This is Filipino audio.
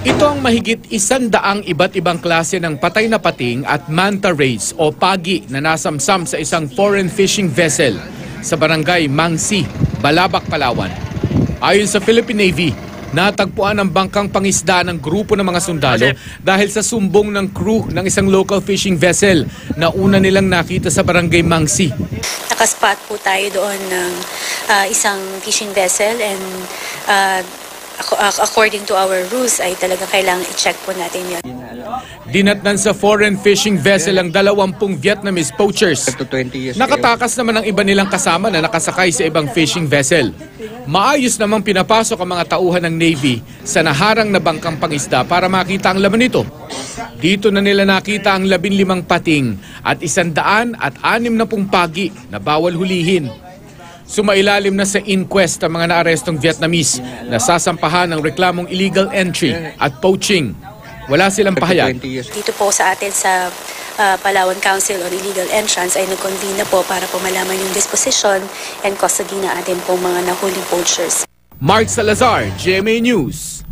Ito ang mahigit 100 iba't ibang klase ng patay na pating at manta rays o pagi na nasamsam sa isang foreign fishing vessel sa barangay Mangsi, Balabac, Palawan. Ayon sa Philippine Navy, natagpuan ang bangkang pangisda ng grupo ng mga sundalo dahil sa sumbong ng crew ng isang local fishing vessel na una nilang nakita sa barangay Mangsi. Nakaspot po tayo doon ng isang fishing vessel and according to our rules ay talaga kailangan i-check po natin yun. Dinatnan sa foreign fishing vessel ang 20 Vietnamese poachers. Nakatakas naman ang iba nilang kasama na nakasakay sa ibang fishing vessel. Maayos namang pinapasok ang mga tauhan ng Navy sa naharang na bangkang pangisda para makita ang laman nito. Dito na nila nakita ang 15 pating at 160 pagi na bawal hulihin. Sumailalim na sa inquest ang mga naarestong Vietnamese na sasampahan ng reklamong illegal entry at poaching. Wala silang pahayag. Dito po sa atin sa Palawan Council on Illegal Entrance ay nag-convene na po para po malaman yung disposition and custody na atin pong mga nahuli poachers. Mark Salazar, GMA News.